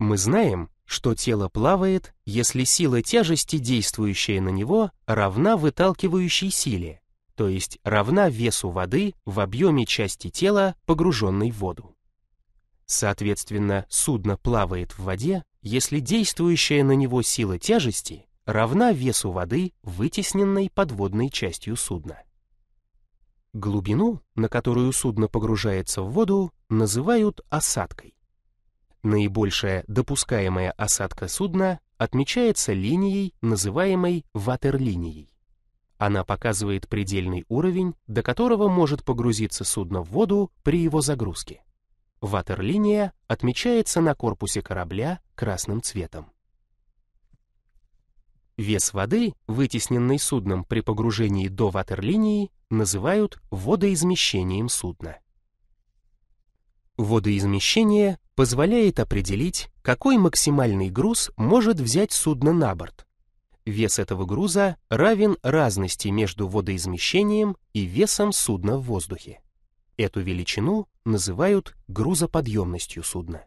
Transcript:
Мы знаем, что тело плавает, если сила тяжести, действующая на него, равна выталкивающей силе, то есть равна весу воды в объеме части тела, погруженной в воду. Соответственно, судно плавает в воде, если действующая на него сила тяжести равна весу воды, вытесненной подводной частью судна. Глубину, на которую судно погружается в воду, называют осадкой. Наибольшая допускаемая осадка судна отмечается линией, называемой ватерлинией. Она показывает предельный уровень, до которого может погрузиться судно в воду при его загрузке. Ватерлиния отмечается на корпусе корабля красным цветом. Вес воды, вытесненный судном при погружении до ватерлинии, называют водоизмещением судна. Водоизмещение позволяет определить, какой максимальный груз может взять судно на борт. Вес этого груза равен разности между водоизмещением и весом судна в воздухе. Эту величину называют грузоподъемностью судна.